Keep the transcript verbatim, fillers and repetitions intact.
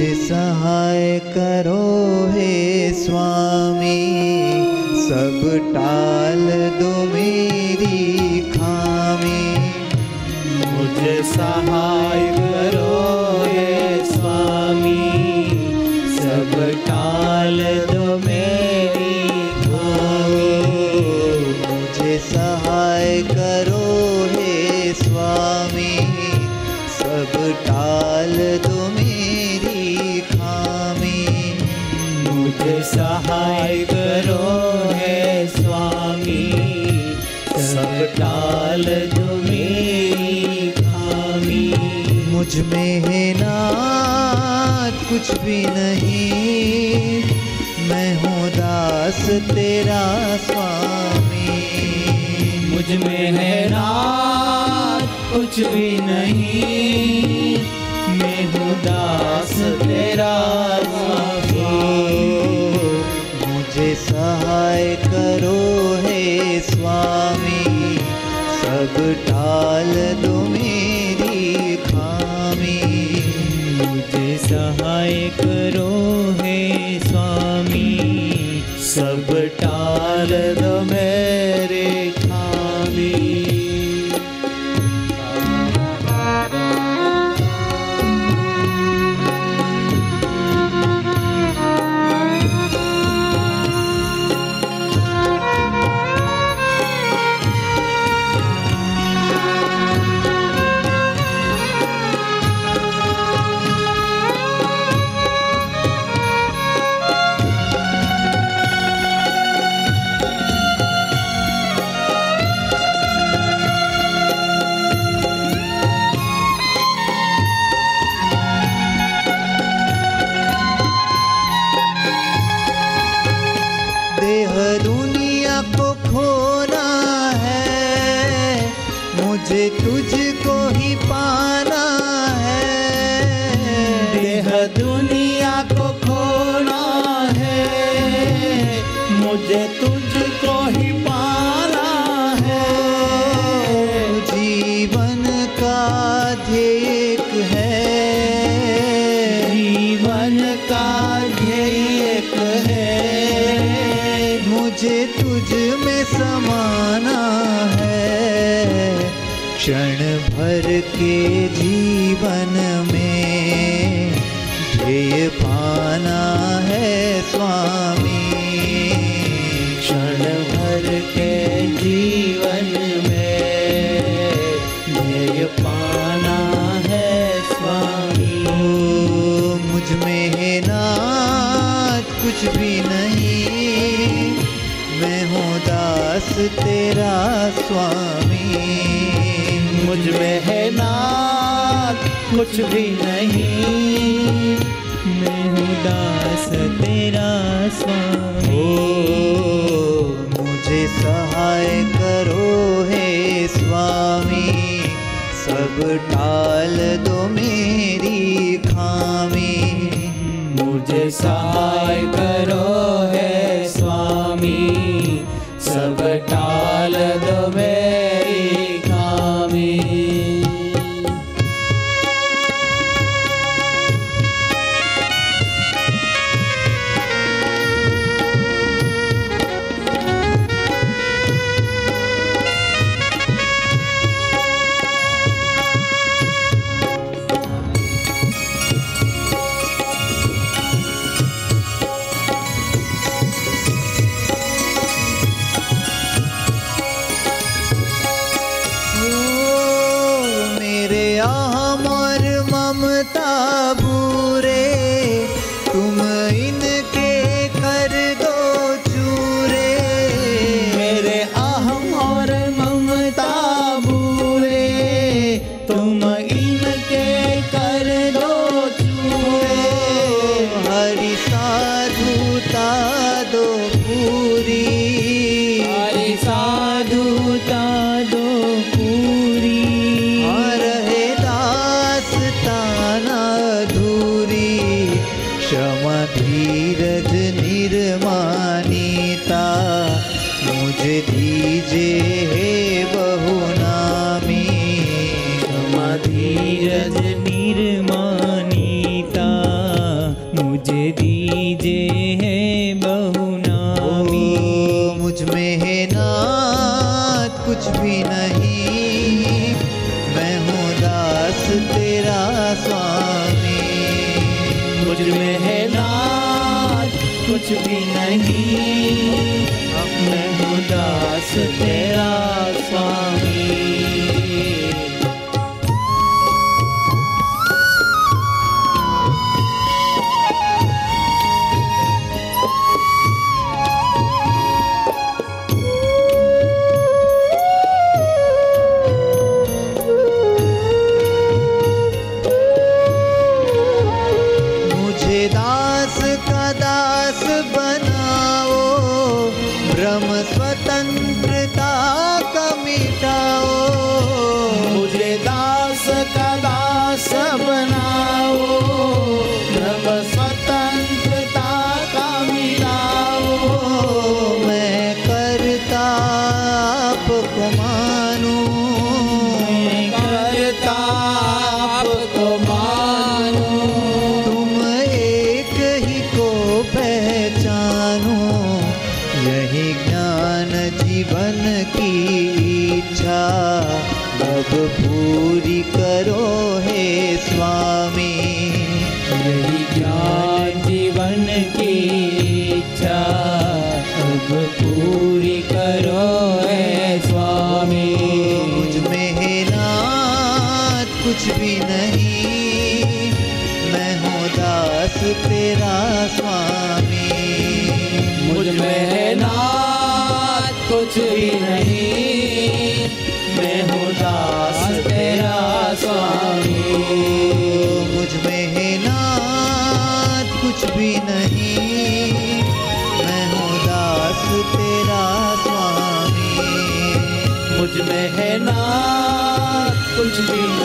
मुझे सहाय करो हे स्वामी, सब टाल दो मेरी खामी। मुझे सहाय करो हे स्वामी, सब टाल दो मेरी खामी। मुझे सहाय करो हे स्वामी, सब टाल दो मेरी खामी। मुझे सहाय करो हे स्वामी, सब टाल दो मेरी खामी। मुझ में है नाथ कुछ भी नहीं, मैं हूँ दास तेरा स्वामी। मुझ में है नाथ कुछ भी नहीं, मैं हूँ दास तेरा स्वामी। मुझे सहाय करो हे स्वामी, सब टाल दो मेरी खामी। मुझे सहाय करो हे स्वामी, सब टाल दो मेरे खामी। दुनिया को खोना है, मुझे तुझको ही पाना है। देह दुनिया को खोना है, मुझे तुझको ही पाना है। जीवन का ध्येय है, जीवन का ध्येय है। मुझे तुझ में समाना है, क्षण भर के जीवन में ध्येय पाना है स्वामी। क्षण भर के जीवन में ध्येय पाना है स्वामी। मुझ में है नाथ कुछ भी नहीं, मैं हूँ दास तेरा स्वामी। मुझ में है नाथ कुछ भी नहीं, मैं हूँ दास तेरा स्वामी। मुझे सहाय करो हे स्वामी, सब टाल दो मेरी खामी। मुझे सहाय करो हे स्वामी, सब टाल दो मेरी खामी। अहम और ममता बुरे, तुम इनके कर दो चूरे। मेरे अहम और ममता बुरे, तुम इनके कर दो चूरे। हरि साधुता दो पूरी, हरि साधुता दो पूरी। क्षमा धीरज निर्मानिता, मुझे दीजे हे बहुनामी। क्षमा धीरज निर्मानिता, वज्र में है लाल, कुछ भी नहीं, अब मैं हूँ दास तेरा स्वामी। स्वतंत्रता का मिटाओ, मुझे दास का दास बनाओ, ब्रह्म स्वतंत्रता का मिटाओ। मैं करता आपको मानू, करता आपको मानू, तुम एक ही को पहचानू, यही ज्ञान जीवन की इच्छा अब पूरी करो हे स्वामी। यही ज्ञान जीवन की इच्छा अब पूरी करो हे स्वामी। मुझ में है नाथ कुछ भी नहीं, मैं हूँ दास तेरा स्वामी। मुझ में है नाथ कुछ भी नहीं, मैं हूँ दास तेरा स्वामी। मुझ में है नाथ कुछ भी नहीं, मैं हूँ दास तेरा स्वामी। मुझ में है नाथ कुछ भी